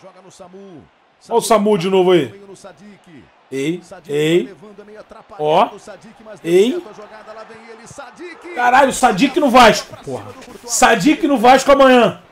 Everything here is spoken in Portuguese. Joga no Samu. Olha o Samu de novo aí. Ei, ei. Ó. Ei. Caralho, Sadiq no Vasco. Porra. Sadiq no Vasco amanhã.